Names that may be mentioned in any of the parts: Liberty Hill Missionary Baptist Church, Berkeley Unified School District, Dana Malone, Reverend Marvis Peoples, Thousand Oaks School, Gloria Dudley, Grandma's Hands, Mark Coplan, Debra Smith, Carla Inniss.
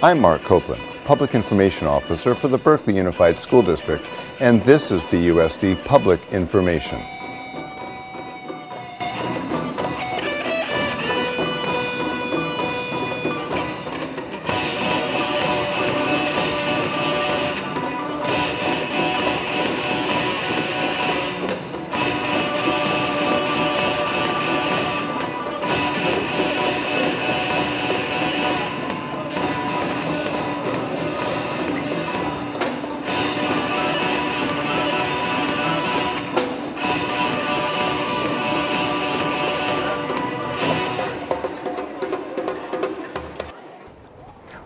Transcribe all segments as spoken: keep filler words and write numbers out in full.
I'm Mark Coplan, Public Information Officer for the Berkeley Unified School District, and this is B U S D Public Information.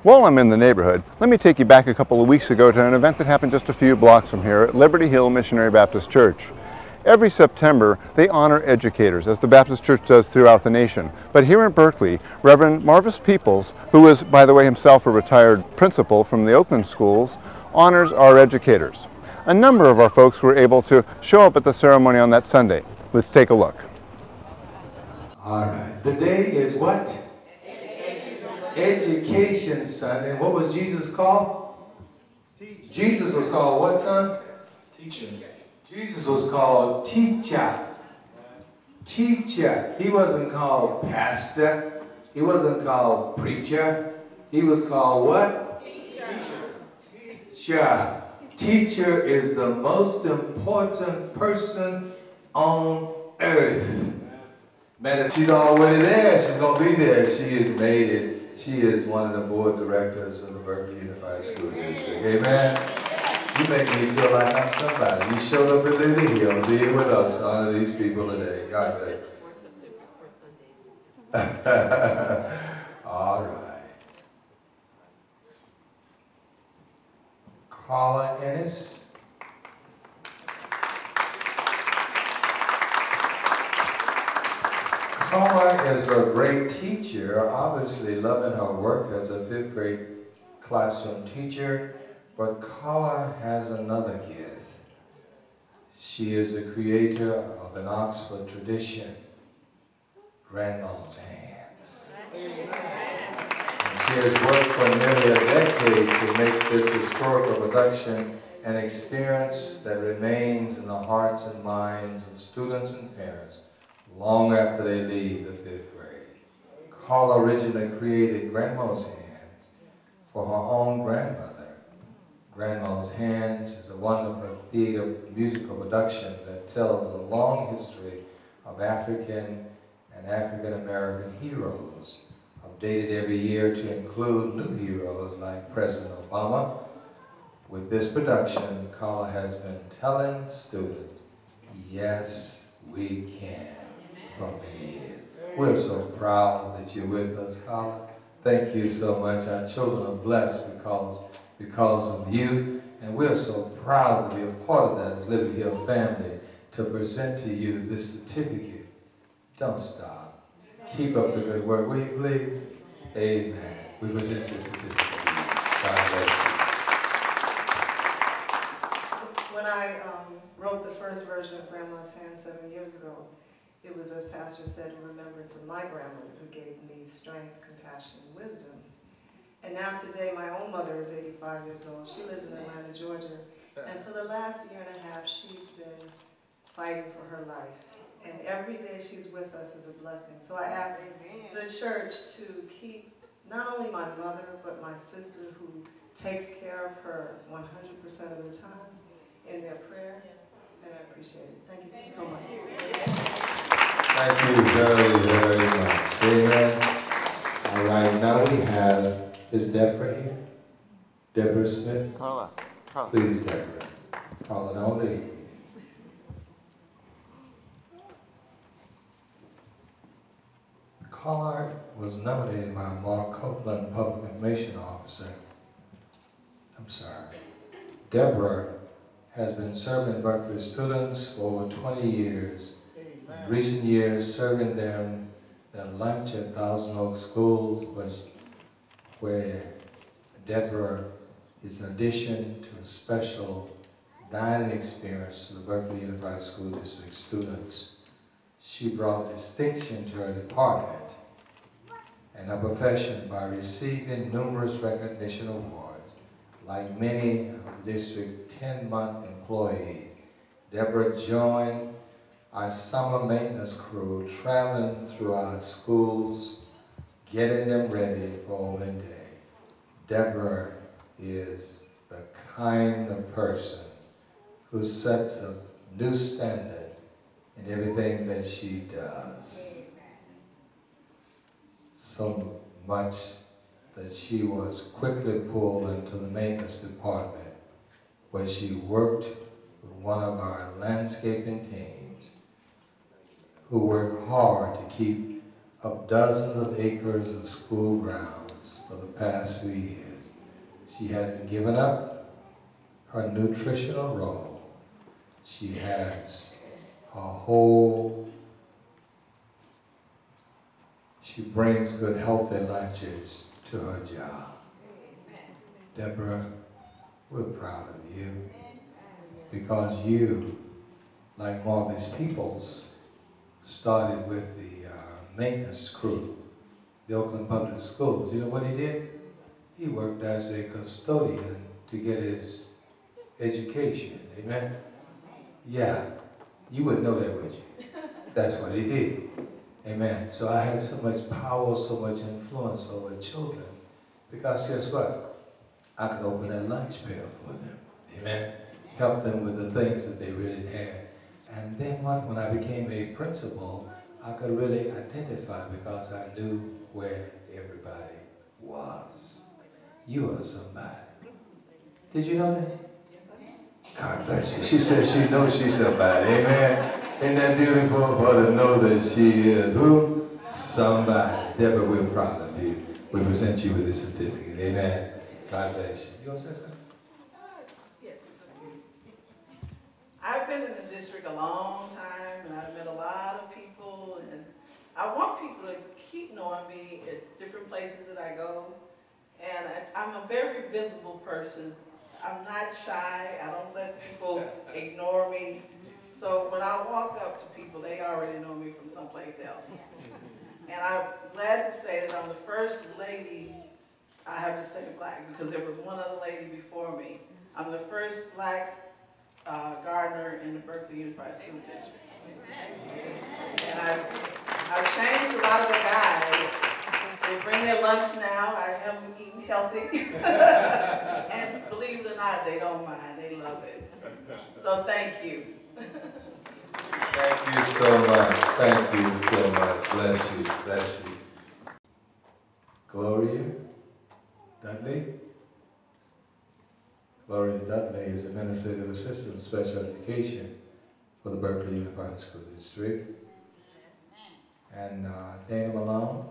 While I'm in the neighborhood, let me take you back a couple of weeks ago to an event that happened just a few blocks from here at Liberty Hill Missionary Baptist Church. Every September, they honor educators, as the Baptist Church does throughout the nation. But here in Berkeley, Reverend Marvis Peoples, who is, by the way, himself a retired principal from the Oakland schools, honors our educators. A number of our folks were able to show up at the ceremony on that Sunday. Let's take a look. All right. The day is what? Education Sunday. What was Jesus called? Teacher. Jesus was called what, son? Teacher. Jesus was called teacher. Teacher. He wasn't called pastor. He wasn't called preacher. He was called what? Teacher. Teacher. Teacher is the most important person on earth. Man, if she's already there, she's going to be there. She is made it. She is one of the board directors of the Berkeley Unified School District. Amen. You make me feel like I'm somebody. You showed up at Liberty Hill, being with us, honor these people today. God bless you. All right. Carla Inniss. Carla is a great teacher, obviously loving her work as a fifth grade classroom teacher, but Carla has another gift. She is the creator of an Oxford tradition, Grandma's Hands. And she has worked for nearly a decade to make this historical production an experience that remains in the hearts and minds of students and parents long after they leave the fifth grade. Carla originally created Grandma's Hands for her own grandmother. Grandma's Hands is a wonderful theater musical production that tells a long history of African and African-American heroes, updated every year to include new heroes like President Obama. With this production, Carla has been telling students, yes, we can. For many years. We're so proud that you're with us, Carla. Thank you so much. Our children are blessed because, because of you, and we're so proud to be a part of that as Liberty Hill family to present to you this certificate. Don't stop. Keep up the good work, will you please? Amen. We present this certificate. God bless you. When I um, wrote the first version of Grandma's Hand seven years ago, it was, as Pastor said, in remembrance of my grandmother who gave me strength, compassion, and wisdom. And now today, my own mother is eighty-five years old. She lives in Atlanta, Georgia. And for the last year and a half, she's been fighting for her life. And every day she's with us is a blessing. So I ask the church to keep not only my mother, but my sister who takes care of her one hundred percent of the time in their prayers. And I appreciate it. Thank you so much. Thank you very, very much. Amen. All right, now we have, is Debra here? Debra Smith? Carla. Carla. Please, Debra. Carla, don't leave. Carla was nominated by Mark Coplan, Public Information Officer. I'm sorry. Debra has been serving Berkeley students for over twenty years. Amen. In recent years, serving them at lunch at Thousand Oaks School, which, where Debra is an addition to a special dining experience to the Berkeley Unified School District students. She brought distinction to her department, and her profession by receiving numerous recognition awards. Like many of the district's ten-month employees, Debra joined our summer maintenance crew, traveling through our schools, getting them ready for opening day. Debra is the kind of person who sets a new standard in everything that she does. So much that she was quickly pulled into the maintenance department, where she worked with one of our landscaping teams, who worked hard to keep up dozens of acres of school grounds for the past few years. She hasn't given up her nutritional role. She has a whole, she brings good healthy lunches to her job. Amen. Debra, we're proud of you, because you, like Marvis Peoples, started with the uh, maintenance crew, the Oakland Public Schools. You know what he did? He worked as a custodian to get his education, amen? Yeah. You wouldn't know that, would you? That's what he did. Amen. So I had so much power, so much influence over children, because guess what? I could open that lunch pail for them. Amen. Help them with the things that they really had. And then what? When I became a principal, I could really identify, because I knew where everybody was. You are somebody. Did you know that? God bless you. She says she knows she's somebody. Amen. Isn't that beautiful for her to know that she is who? Somebody. Debra, we're proud of you. We present you with this certificate. Amen. God bless you. You want to say something? Yes. I've been in the district a long time, and I've met a lot of people, and I want people to keep knowing me at different places that I go. And I, I'm a very visible person. I'm not shy. I don't let people ignore me. So when I walk up to people, they already know me from someplace else. And I'm glad to say that I'm the first lady, I have to say black, because there was one other lady before me. I'm the first black uh, gardener in the Berkeley Unified School District. And I've, I've changed a lot of the guys. They bring their lunch now. I have them eating healthy. And believe it or not, they don't mind. They love it. So thank you. Thank you so much. Thank you so much. Bless you. Bless you. Gloria Dudley. Gloria Dudley is administrative assistant in special education for the Berkeley Unified School District. And uh, Dana Malone.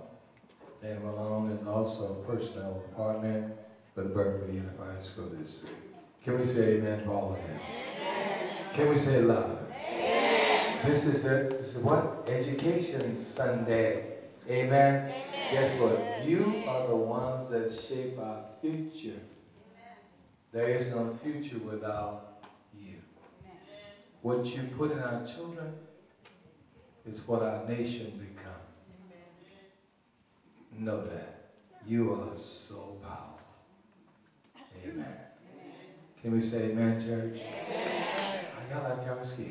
Dana Malone is also a personnel department for the Berkeley Unified School District. Can we say amen for all of them? Can we say it louder? Amen. This is a, this is what? Education Sunday. Amen? Amen. Guess what? Amen. You are the ones that shape our future. Amen. There is no future without you. Amen. What you put in our children is what our nation becomes. Know that. You are so powerful. Amen. Amen. Can we say amen, church? Amen. I got like y'all scared.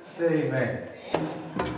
Say amen. Amen.